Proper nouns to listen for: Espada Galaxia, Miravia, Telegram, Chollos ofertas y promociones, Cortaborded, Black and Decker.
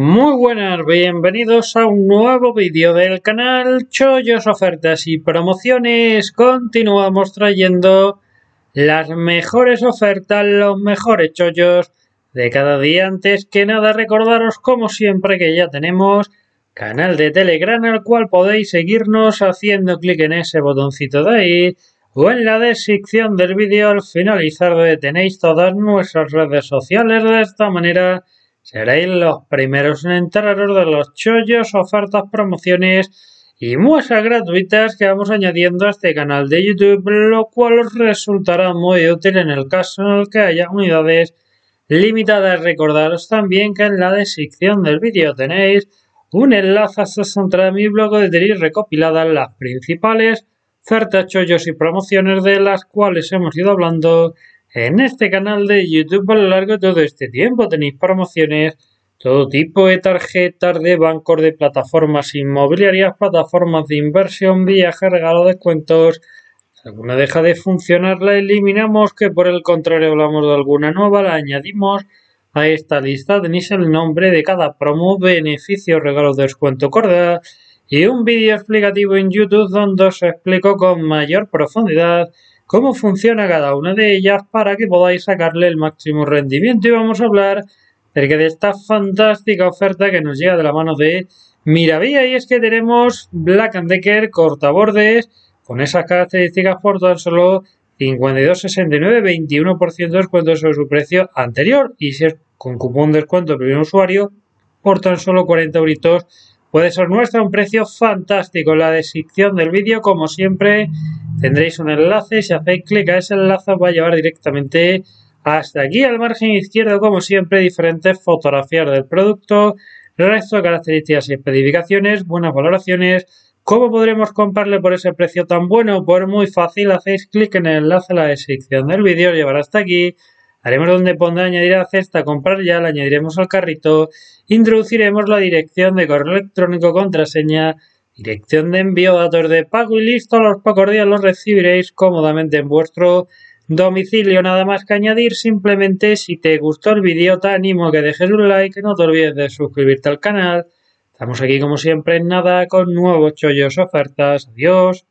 Muy buenas, bienvenidos a un nuevo vídeo del canal Chollos, ofertas y promociones. Continuamos trayendo las mejores ofertas, los mejores chollos de cada día. Antes que nada, recordaros como siempre que ya tenemos canal de Telegram, al cual podéis seguirnos haciendo clic en ese botoncito de ahí o en la descripción del vídeo. Al finalizar tenéis todas nuestras redes sociales. De esta manera seréis los primeros en enteraros de los chollos, ofertas, promociones y muestras gratuitas que vamos añadiendo a este canal de YouTube, lo cual os resultará muy útil en el caso en el que haya unidades limitadas. Recordaros también que en la descripción del vídeo tenéis un enlace a mi blog donde tenéis recopiladas las principales ofertas, chollos y promociones de las cuales hemos ido hablando en este canal de YouTube a lo largo de todo este tiempo. Tenéis promociones, todo tipo de tarjetas, de bancos, de plataformas inmobiliarias, plataformas de inversión, viajes, regalos, descuentos. Si alguna deja de funcionar, la eliminamos, que por el contrario hablamos de alguna nueva, la añadimos a esta lista. Tenéis el nombre de cada promo, beneficios, regalos, descuento, corda y un vídeo explicativo en YouTube donde os explico con mayor profundidad cómo funciona cada una de ellas para que podáis sacarle el máximo rendimiento. Y vamos a hablar acerca de esta fantástica oferta que nos llega de la mano de Miravia, y es que tenemos Black and Decker cortabordes con esas características por tan solo 52,69, 21% de descuento sobre su precio anterior, y si es con cupón de descuento del primer usuario por tan solo 40 euritos puede ser nuestra, un precio fantástico. En la descripción del vídeo, como siempre, tendréis un enlace. Si hacéis clic a ese enlace os va a llevar directamente hasta aquí. Al margen izquierdo, como siempre, diferentes fotografías del producto, resto de características y especificaciones, buenas valoraciones. ¿Cómo podremos comprarle por ese precio tan bueno? Pues muy fácil, hacéis clic en el enlace a la descripción del vídeo, os llevará hasta aquí. Haremos donde pondrá añadir a la cesta, comprar ya, la añadiremos al carrito, introduciremos la dirección de correo electrónico, contraseña, dirección de envío, datos de pago y listo. A los pocos días los recibiréis cómodamente en vuestro domicilio. Nada más que añadir. Simplemente, si te gustó el vídeo, te animo a que dejes un like, no te olvides de suscribirte al canal. Estamos aquí como siempre en nada con nuevos chollos, ofertas. Adiós.